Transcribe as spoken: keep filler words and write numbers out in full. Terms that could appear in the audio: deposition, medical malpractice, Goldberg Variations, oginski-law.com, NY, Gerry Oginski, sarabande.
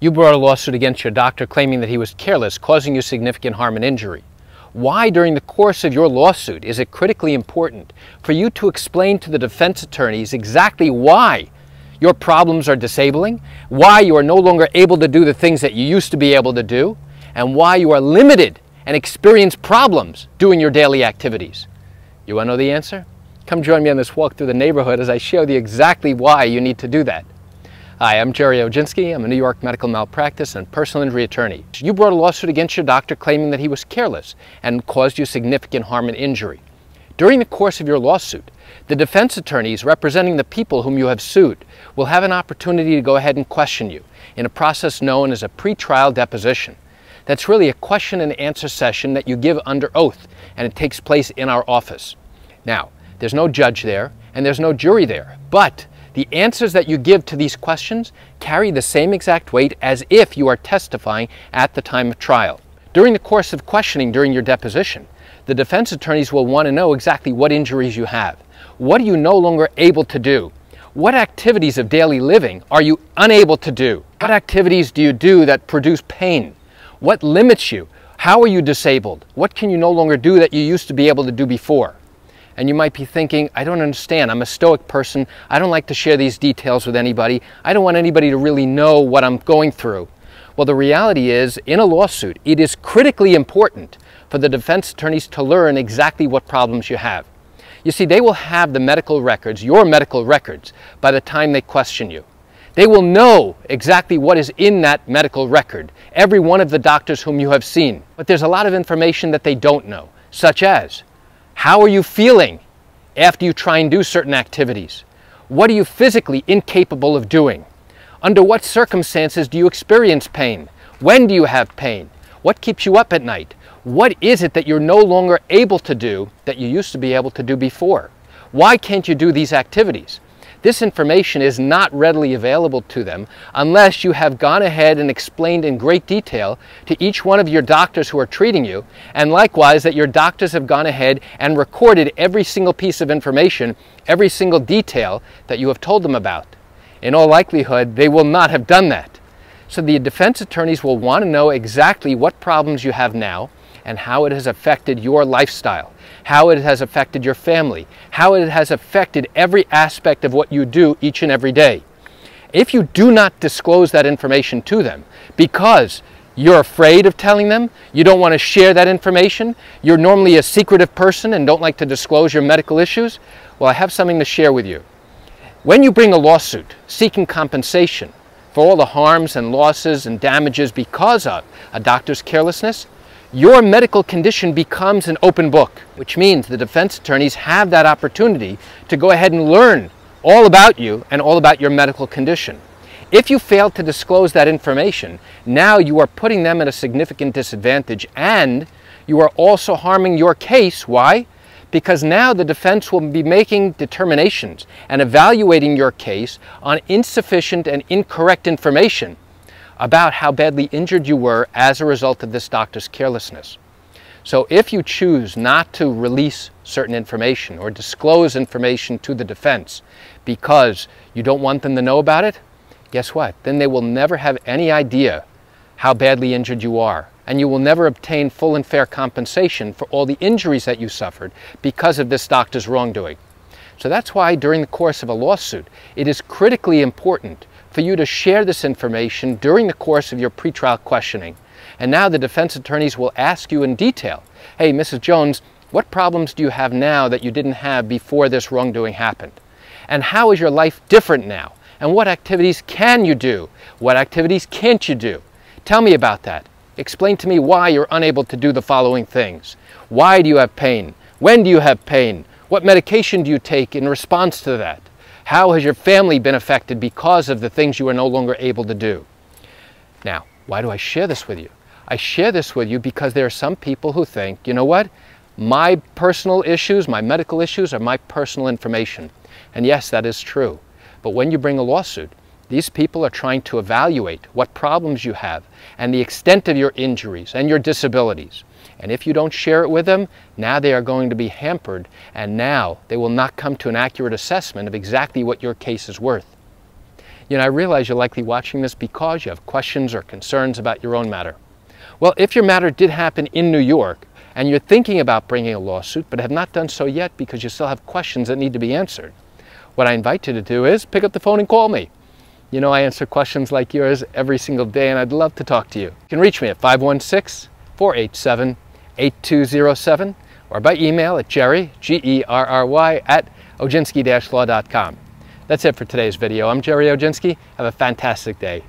You brought a lawsuit against your doctor claiming that he was careless, causing you significant harm and injury. Why, during the course of your lawsuit, is it critically important for you to explain to the defense attorneys exactly why your problems are disabling, why you are no longer able to do the things that you used to be able to do, and why you are limited and experience problems doing your daily activities? You want to know the answer? Come join me on this walk through the neighborhood as I show you exactly why you need to do that. Hi, I'm Gerry Oginski. I'm a New York medical malpractice and personal injury attorney. You brought a lawsuit against your doctor claiming that he was careless and caused you significant harm and injury. During the course of your lawsuit, the defense attorneys representing the people whom you have sued will have an opportunity to go ahead and question you in a process known as a pretrial deposition. That's really a question and answer session that you give under oath, and it takes place in our office. Now, there's no judge there and there's no jury there, but the answers that you give to these questions carry the same exact weight as if you are testifying at the time of trial. During the course of questioning during your deposition, the defense attorneys will want to know exactly what injuries you have. What are you no longer able to do? What activities of daily living are you unable to do? What activities do you do that produce pain? What limits you? How are you disabled? What can you no longer do that you used to be able to do before? And you might be thinking, I don't understand, I'm a stoic person, I don't like to share these details with anybody, I don't want anybody to really know what I'm going through. Well, the reality is, in a lawsuit, it is critically important for the defense attorneys to learn exactly what problems you have. You see, they will have the medical records, your medical records, by the time they question you. They will know exactly what is in that medical record, every one of the doctors whom you have seen. But there's a lot of information that they don't know, such as, how are you feeling after you try and do certain activities? What are you physically incapable of doing? Under what circumstances do you experience pain? When do you have pain? What keeps you up at night? What is it that you're no longer able to do that you used to be able to do before? Why can't you do these activities? This information is not readily available to them unless you have gone ahead and explained in great detail to each one of your doctors who are treating you, and likewise that your doctors have gone ahead and recorded every single piece of information, every single detail that you have told them about. In all likelihood, they will not have done that. So the defense attorneys will want to know exactly what problems you have now and how it has affected your lifestyle, how it has affected your family, how it has affected every aspect of what you do each and every day. If you do not disclose that information to them because you're afraid of telling them, you don't want to share that information, you're normally a secretive person and don't like to disclose your medical issues, well, I have something to share with you. When you bring a lawsuit seeking compensation for all the harms and losses and damages because of a doctor's carelessness, your medical condition becomes an open book, which means the defense attorneys have that opportunity to go ahead and learn all about you and all about your medical condition. If you fail to disclose that information, now you are putting them at a significant disadvantage, and you are also harming your case. Why? Because now the defense will be making determinations and evaluating your case on insufficient and incorrect information about how badly injured you were as a result of this doctor's carelessness. So if you choose not to release certain information or disclose information to the defense because you don't want them to know about it, guess what? Then they will never have any idea how badly injured you are, and you will never obtain full and fair compensation for all the injuries that you suffered because of this doctor's wrongdoing. So that's why during the course of a lawsuit, it is critically important for you to share this information during the course of your pretrial questioning. And now the defense attorneys will ask you in detail, hey, Missus Jones, what problems do you have now that you didn't have before this wrongdoing happened? And how is your life different now? And what activities can you do? What activities can't you do? Tell me about that. Explain to me why you're unable to do the following things. Why do you have pain? When do you have pain? What medication do you take in response to that? How has your family been affected because of the things you are no longer able to do? Now, why do I share this with you? I share this with you because there are some people who think, you know what? My personal issues, my medical issues are my personal information. And yes, that is true. But when you bring a lawsuit, these people are trying to evaluate what problems you have and the extent of your injuries and your disabilities. And if you don't share it with them, now they are going to be hampered, and now they will not come to an accurate assessment of exactly what your case is worth. You know, I realize you're likely watching this because you have questions or concerns about your own matter. Well, if your matter did happen in New York and you're thinking about bringing a lawsuit but have not done so yet because you still have questions that need to be answered, what I invite you to do is pick up the phone and call me. You know, I answer questions like yours every single day, and I'd love to talk to you. You can reach me at five one six, four eight seven, eight two zero seven or by email at Gerry, G E R R Y, at oginski dash law dot com. That's it for today's video. I'm Gerry Oginski. Have a fantastic day.